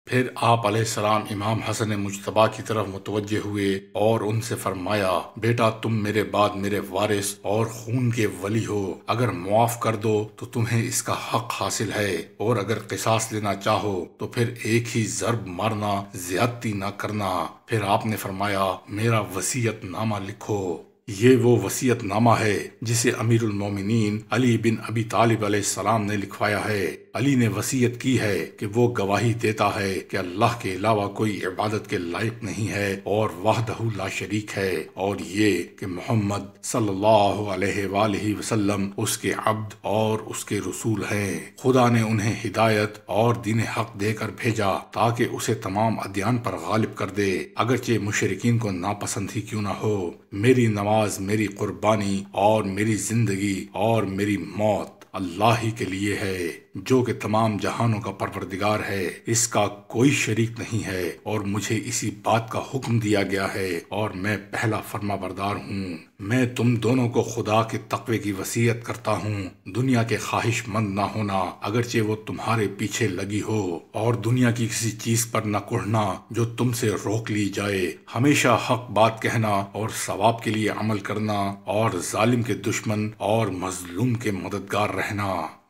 फिर आप अलैहिस्सलाम इमाम हसन मुज्तबा की तरफ मुतवज्जे हुए और उनसे फरमाया, बेटा तुम मेरे बाद मेरे वारिस और खून के वली हो। अगर मुआफ़ कर दो तो तुम्हें इसका हक हासिल है और अगर किसास लेना चाहो तो फिर एक ही ज़र्ब मारना, ज्यादती ना करना। फिर आपने फरमाया, मेरा वसीयत नामा लिखो। ये वो वसीयत नामा है जिसे अमीरुल मोमिनीन अली बिन अबी तालिब अलैहिस्सलाम ने लिखवाया है। अली ने वसीयत की है कि वो गवाही देता है कि अल्लाह के अलावा कोई इबादत के लायक नहीं है और वहदहु ला शरीक है, और ये कि मोहम्मद सल्लल्लाहु अलैहि वसल्लम उसके अब्द और उसके रसूल हैं। खुदा ने उन्हें हिदायत और दीन हक देकर भेजा ताकि उसे तमाम अद्यान पर गालिब कर दे, अगरचे मुशरिकीन को नापसंद ही क्यों ना हो। मेरी नमाज, मेरी कुर्बानी और मेरी जिंदगी और मेरी मौत अल्लाह ही के लिए है जो कि तमाम जहानों का परवरदिगार है। इसका कोई शरीक नहीं है और मुझे इसी बात का हुक्म दिया गया है और मैं पहला फरमाबरदार हूँ। मैं तुम दोनों को खुदा के तकवे की वसीयत करता हूँ। दुनिया के ख्वाहिशमंद ना होना, अगरचे वो तुम्हारे पीछे लगी हो, और दुनिया की किसी चीज पर न कुढ़ना जो तुमसे रोक ली जाए। हमेशा हक बात कहना और सवाब के लिए अमल करना और जालिम के दुश्मन और मजलूम के मददगार रहना।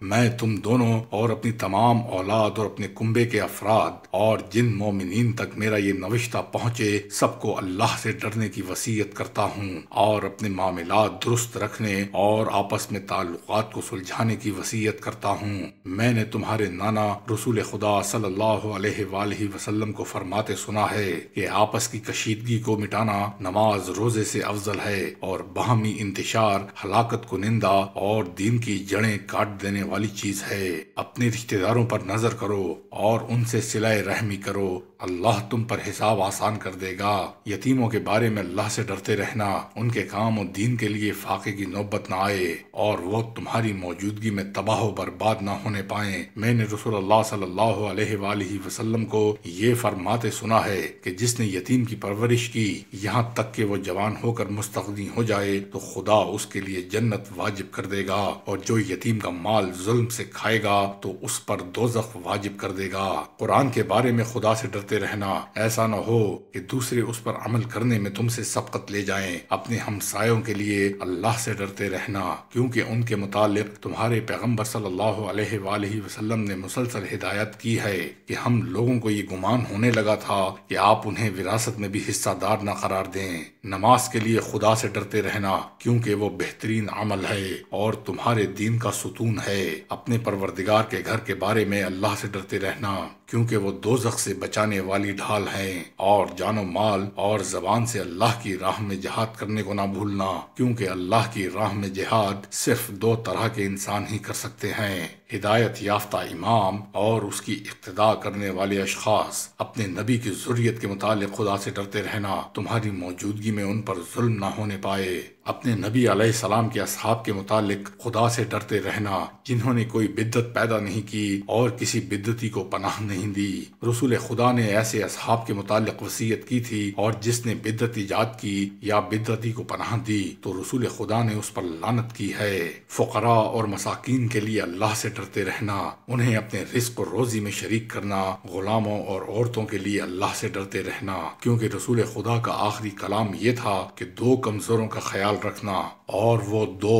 मैं तुम दोनों और अपनी तमाम औलाद और अपने कुंबे के अफराद और जिन मोमिनीन तक मेरा ये नविश्ता पहुँचे सबको अल्लाह से डरने की वसीयत करता हूँ और अपने मामलात दुरुस्त रखने और आपस में ताल्लुकात को सुलझाने की वसीयत करता हूँ। मैंने तुम्हारे नाना रसूले खुदा सल्लल्लाहु अलैहि वसल्लम को फरमाते सुना है कि आपस की कशीदगी को मिटाना नमाज रोजे से अफजल है और बाहमी इंतशार हलाकत को निंदा और दीन की जड़ें काट देने वाली चीज है। अपने रिश्तेदारों पर नजर करो और उनसे सिलाए रहमी करो, अल्लाह तुम पर हिसाब आसान कर देगा। यतीमों के बारे में अल्लाह से डरते रहना, उनके काम और दीन के लिए फाके की नौबत ना आए और वो तुम्हारी मौजूदगी में तबाह व बर्बाद ना होने पाए। मैंने रसूलुल्लाह सल्लल्लाहु अलैहि वसल्लम को ये फरमाते सुना है कि जिसने यतीम की परवरिश की यहाँ तक कि वो जवान होकर मुस्तग़नी हो जाए तो खुदा उसके लिए जन्नत वाजिब कर देगा, और जो यतीम का माल जुल्म से खाएगा तो उस पर दोज़ख वाजिब कर देगा। कुरान के बारे में खुदा से डरते रहना, ऐसा न हो कि दूसरे उस पर अमल करने में तुमसे सबकत ले जाएं। अपने हमसायों के लिए अल्लाह से डरते रहना, क्योंकि उनके मुतालिक तुम्हारे पैगम्बर सल्लल्लाहु अलैहि वसल्लम ने मुसलसल हिदायत की है कि हम लोगों को ये गुमान होने लगा था कि आप उन्हें विरासत में भी हिस्सादार न करार दें। नमाज के लिए खुदा से डरते रहना, क्योंकि वो बेहतरीन अमल है और तुम्हारे दीन का सुतून है। अपने परवरदिगार के घर के बारे में अल्लाह से डरते रहना, क्योंकि वो दोज़ख से बचाने वाली ढाल है। और जानो माल और जबान से अल्लाह की राह में जिहाद करने को ना भूलना, क्योंकि अल्लाह की राह में जिहाद सिर्फ दो तरह के इंसान ही कर सकते हैं, हिदायत याफ्ता इमाम और उसकी इक्तदा करने वाले अशखास। अपने नबी की ज़ुर्रियत के मुतालिक खुदा से डरते रहना, तुम्हारी मौजूदगी में उन पर जुल्म ना होने पाए। अपने नबी अलैहिस्सलाम के असहाब के मुतालिक खुदा से डरते रहना, जिन्होंने कोई बिद्दत पैदा नहीं की और किसी बिद्दती को पनाह नहीं दी। रसूले खुदा ने ऐसे असहाब के मुतालिक वसीयत की थी, और जिसने बिद्दत ईजाद की या बिद्दती को पनाह दी तो रसूले खुदा ने उस पर लानत की है। फुकरा और मसाकीन के लिए अल्लाह से डरते रहना, उन्हें अपने रिस्क और रोजी में शरीक करना। गुलामों और औरतों के लिए अल्लाह से डरते रहना, क्योंकि रसूल खुदा का आखिरी कलाम ये था कि दो कमजोरों का ख्याल रखना, और वो दो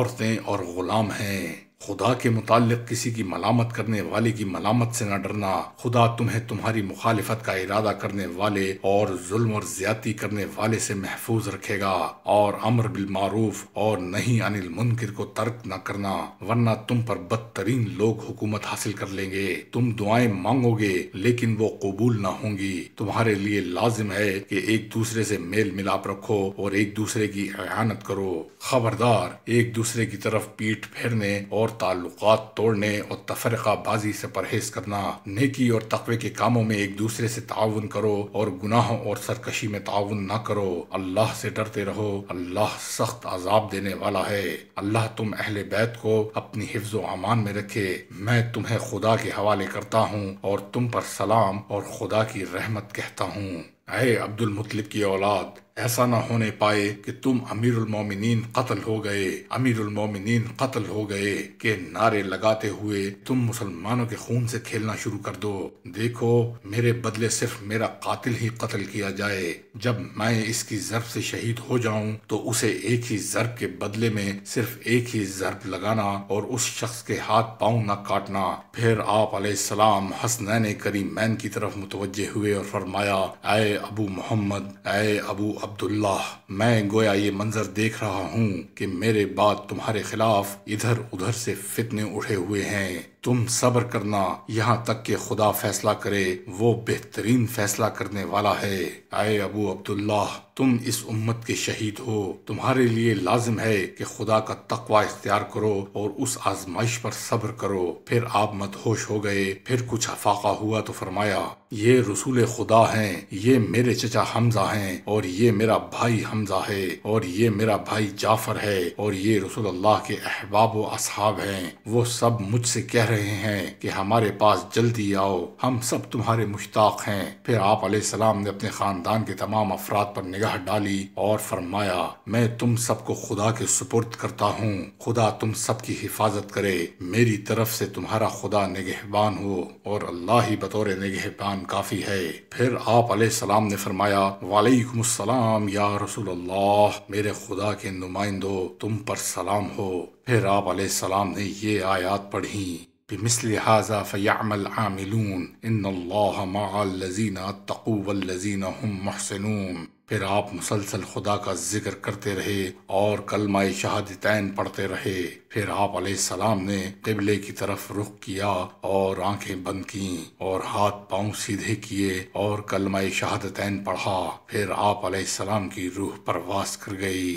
औरतें और गुलाम हैं। खुदा के मुतालिक किसी की मलामत करने वाले की मलामत से न डरना। खुदा तुम्हें तुम्हारी मुखालिफत का इरादा करने वाले और जुल्म और ज्यादती करने वाले से महफूज रखेगा। और अमर बिल मारूफ और नहीं अनिल मुनकिर को तर्क न करना, वरना तुम पर बदतरीन लोग हुकूमत हासिल कर लेंगे। तुम दुआएं मांगोगे लेकिन वो कबूल न होंगी। तुम्हारे लिए लाजिम है कि एक दूसरे से मेल मिलाप रखो और एक दूसरे की अयानत करो। खबरदार, एक दूसरे की तरफ पीठ फेरने और ताल्लुकात तोड़ने और तफरका बाजी से परहेज करना। नेकी और तकवे के कामों में एक दूसरे से ताउन करो और गुनाहों और सरकशी में ताउन ना करो। अल्लाह से डरते रहो, अल्लाह सख्त अजाब देने वाला है। अल्लाह तुम अहले बैत को अपनी हिफ्ज व अमान में रखे। मैं तुम्हें खुदा के हवाले करता हूँ और तुम पर सलाम और खुदा की रहमत कहता हूँ। ऐ अब्दुल मुत्तलिब की औलाद, ऐसा ना होने पाए कि तुम अमीरुल मोमिनीन कत्ल हो गए, अमीरुल मोमिनीन कत्ल हो गए के नारे लगाते हुए तुम मुसलमानों के खून से खेलना शुरू कर दो। देखो, मेरे बदले सिर्फ मेरा कातिल ही कत्ल किया जाए। जब मैं इसकी जरब से शहीद हो जाऊं तो उसे एक ही जरब के बदले में सिर्फ एक ही जरब लगाना और उस शख्स के हाथ पाँव न काटना। फिर आप अलैहिस्सलाम हसनैन करीमैन की तरफ मुतवज्जे हुए और फरमाया, ऐ अबू मोहम्मद, ऐ अबू अब्दुल्ला, मैं गोया ये मंजर देख रहा हूँ कि मेरे बाद तुम्हारे खिलाफ इधर उधर से फितने उठे हुए हैं। तुम सब्र करना यहाँ तक कि खुदा फैसला करे, वो बेहतरीन फैसला करने वाला है। आए अबू अब्दुल्ला, तुम इस उम्मत के शहीद हो, तुम्हारे लिए लाजिम है कि खुदा का तकवा इख्तियार करो और उस आजमाइश पर सब्र करो। फिर आप मदहोश हो गए, फिर कुछ अफाका हुआ तो फरमाया, ये रसूल खुदा हैं, ये मेरे चचा हमजा हैं, और ये मेरा भाई हमजा है, और ये मेरा भाई जाफर है, और ये रसूल अल्लाह के अहबाब व असहाब हैं। वो सब मुझसे कह रहे हैं कि हमारे पास जल्दी आओ, हम सब तुम्हारे मुश्ताक हैं। फिर आप अलैहिस्सलाम ने अपने खानदान के तमाम अफराद पर निगाह डाली और फरमाया, मैं तुम सबको खुदा के सुपुर्द करता हूँ। खुदा तुम सब की हिफाजत करे। मेरी तरफ से तुम्हारा खुदा निगहबान हो, और अल्लाह ही बतौर निगहबान काफी है। फिर आप अलैहिस्सलाम ने फरमाया, वालेकुम अस्सलाम या रसूल अल्लाह, मेरे खुदा के नुमाइंदो, तुम पर सलाम हो। फिर आप अलैहिस्सलाम ने ये आयात पढ़ी, बिमिस्लि हाज़ा फ़यअमल आमिलून इन्नल्लाह मअल लज़ीना अत्तक़ू वल्लज़ीना हुम मुहसिनून। फिर आप मुसलसल खुदा का जिक्र करते रहे और कलमाए शहादतैन पढ़ते रहे। फिर आप अलैहिस्सलाम ने क़िबले की तरफ रुख किया और आंखें बंद कीं और हाथ पाँव सीधे किए और कलमाए शहादतैन पढ़ा। फिर आप अलैहिस्सलाम की रूह परवास कर गई।